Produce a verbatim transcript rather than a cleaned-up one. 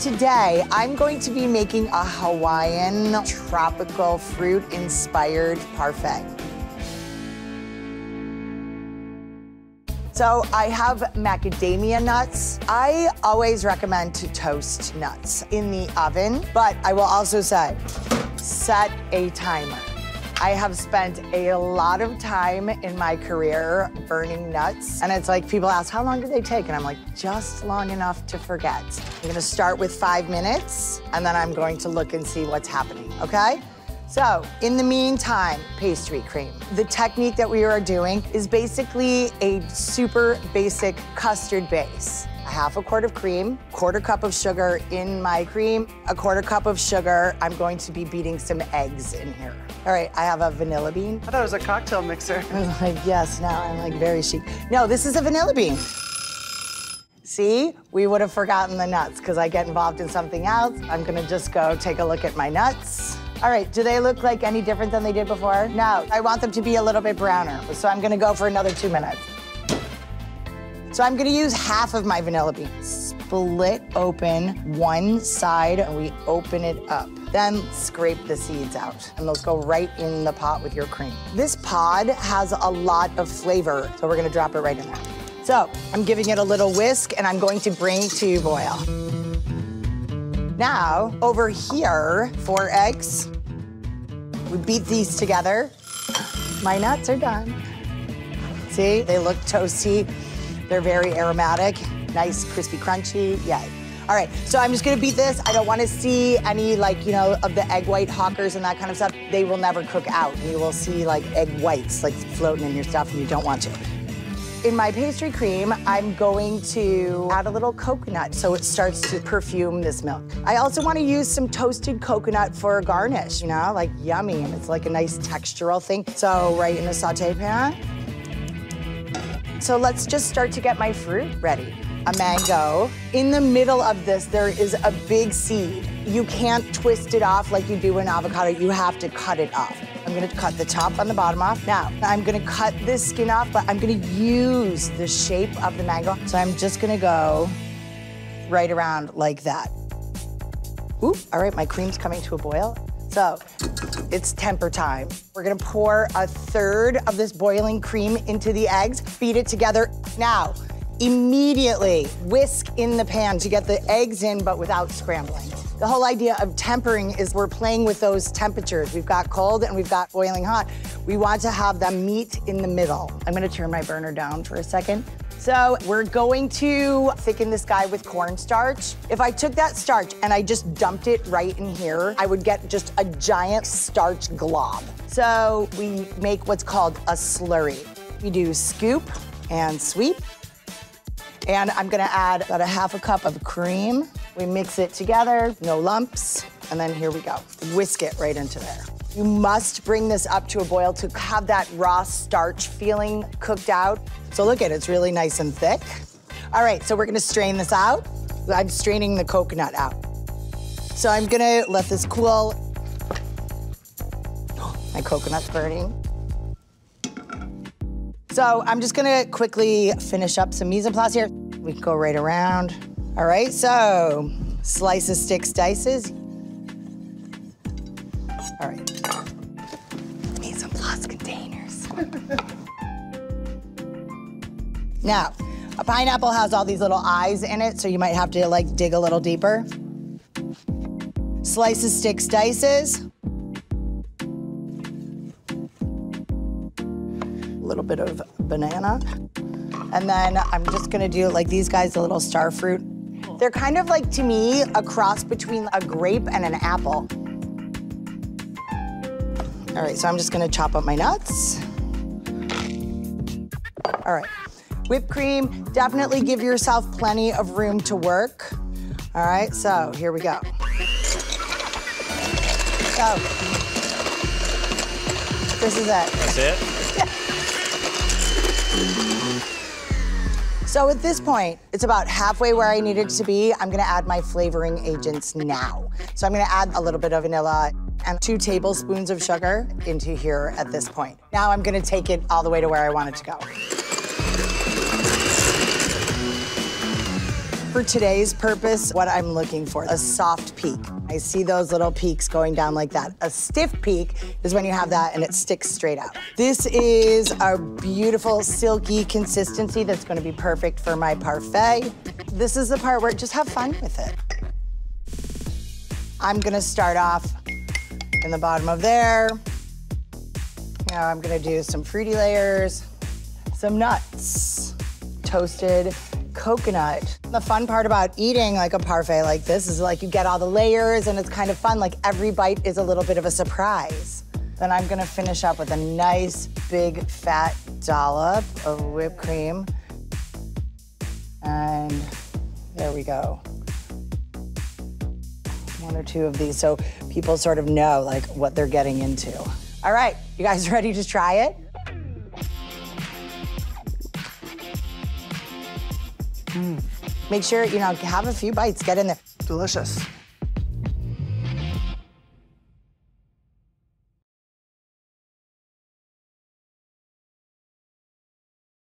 Today, I'm going to be making a Hawaiian tropical fruit-inspired parfait. So I have macadamia nuts. I always recommend to toast nuts in the oven, but I will also say, set a timer. I have spent a lot of time in my career burning nuts, and it's like people ask, how long do they take? And I'm like, just long enough to forget. I'm gonna start with five minutes, and then I'm going to look and see what's happening, okay? So, in the meantime, pastry cream. The technique that we are doing is basically a super basic custard base. A half a quart of cream, quarter cup of sugar in my cream, a quarter cup of sugar. I'm going to be beating some eggs in here. All right, I have a vanilla bean. I thought it was a cocktail mixer. I was like, yes, now I'm like very chic. No, this is a vanilla bean. See, we would have forgotten the nuts because I get involved in something else. I'm gonna just go take a look at my nuts. All right, do they look like any different than they did before? No, I want them to be a little bit browner, so I'm gonna go for another two minutes. So I'm gonna use half of my vanilla beans. Split open one side and we open it up. Then scrape the seeds out and those go right in the pot with your cream. This pod has a lot of flavor, so we're gonna drop it right in there. So I'm giving it a little whisk and I'm going to bring to boil. Now, over here, four eggs. We beat these together. My nuts are done. See, they look toasty. They're very aromatic. Nice, crispy, crunchy, yay. All right, so I'm just gonna beat this. I don't wanna see any, like, you know, of the egg white hawkers and that kind of stuff. They will never cook out. You will see, like, egg whites, like, floating in your stuff, and you don't want to. In my pastry cream, I'm going to add a little coconut so it starts to perfume this milk. I also want to use some toasted coconut for a garnish, you know, like yummy, and it's like a nice textural thing. So right in a saute pan. So let's just start to get my fruit ready. A mango. In the middle of this, there is a big seed. You can't twist it off like you do an avocado. You have to cut it off. I'm gonna cut the top and the bottom off. Now, I'm gonna cut this skin off, but I'm gonna use the shape of the mango. So I'm just gonna go right around like that. Ooh, all right, my cream's coming to a boil. So it's temper time. We're gonna pour a third of this boiling cream into the eggs, beat it together. Now, immediately whisk in the pan to get the eggs in, but without scrambling. The whole idea of tempering is we're playing with those temperatures. We've got cold and we've got boiling hot. We want to have them meet in the middle. I'm gonna turn my burner down for a second. So we're going to thicken this guy with cornstarch. If I took that starch and I just dumped it right in here, I would get just a giant starch glob. So we make what's called a slurry. We do scoop and sweep. And I'm gonna add about a half a cup of cream. We mix it together, no lumps, and then here we go. Whisk it right into there. You must bring this up to a boil to have that raw starch feeling cooked out. So look at it, it's really nice and thick. All right, so we're gonna strain this out. I'm straining the coconut out. So I'm gonna let this cool. My coconut's burning. So I'm just gonna quickly finish up some mise en place here. We can go right around. All right, so slices, sticks, dices. All right. Need some glass containers. Now, a pineapple has all these little eyes in it, so you might have to like dig a little deeper. Slices, sticks, dices. A little bit of banana. And then I'm just gonna do like these guys, a little star fruit. They're kind of like, to me, a cross between a grape and an apple. All right, so I'm just gonna chop up my nuts. All right, whipped cream. Definitely give yourself plenty of room to work. All right, so here we go. So, this is it. That's it? So at this point, it's about halfway where I need it to be. I'm gonna add my flavoring agents now. So I'm gonna add a little bit of vanilla and two tablespoons of sugar into here at this point. Now I'm gonna take it all the way to where I want it to go. For today's purpose, what I'm looking for, a soft peak. I see those little peaks going down like that. A stiff peak is when you have that and it sticks straight out. This is a beautiful silky consistency that's gonna be perfect for my parfait. This is the part where just have fun with it. I'm gonna start off in the bottom of there. Now I'm gonna do some fruity layers, some nuts, toasted coconut. The fun part about eating like a parfait like this is like you get all the layers and it's kind of fun, like every bite is a little bit of a surprise. Then I'm gonna finish up with a nice big fat dollop of whipped cream. And there we go. One or two of these so people sort of know like what they're getting into. All right, you guys ready to try it? Mm. Make sure, you know, have a few bites, get in there. Delicious.